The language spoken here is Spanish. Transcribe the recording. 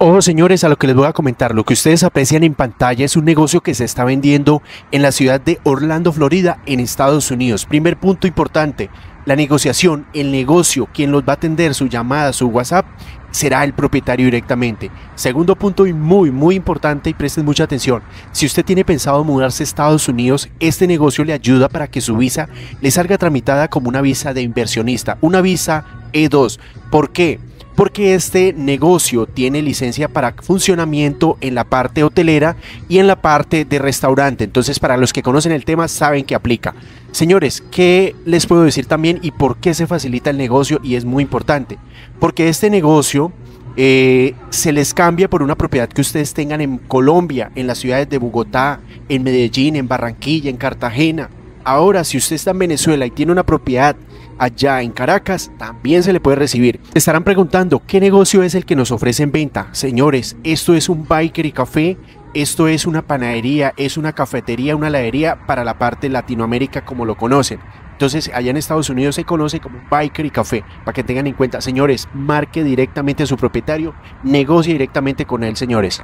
Ojo, señores, a lo que les voy a comentar. Lo que ustedes aprecian en pantalla es un negocio que se está vendiendo en la ciudad de Orlando, Florida, en Estados Unidos. Primer punto importante, la negociación, el negocio, quien los va a atender, su llamada, su WhatsApp, será el propietario directamente. Segundo punto y muy importante, y presten mucha atención, si usted tiene pensado mudarse a Estados Unidos, este negocio le ayuda para que su visa le salga tramitada como una visa de inversionista, una visa E2. ¿Por qué? Porque este negocio tiene licencia para funcionamiento en la parte hotelera y en la parte de restaurante. Entonces, para los que conocen el tema, saben que aplica. Señores, ¿qué les puedo decir también y por qué se facilita el negocio? Y es muy importante, porque este negocio se les cambia por una propiedad que ustedes tengan en Colombia, en las ciudades de Bogotá, en Medellín, en Barranquilla, en Cartagena. Ahora, si usted está en Venezuela y tiene una propiedad allá en Caracas, también se le puede recibir. Te estarán preguntando, ¿qué negocio es el que nos ofrece en venta? Señores, esto es un biker y café, esto es una panadería, es una cafetería, una heladería para la parte de Latinoamérica como lo conocen. Entonces, allá en Estados Unidos se conoce como biker y café, para que tengan en cuenta. Señores, marque directamente a su propietario, negocie directamente con él, señores.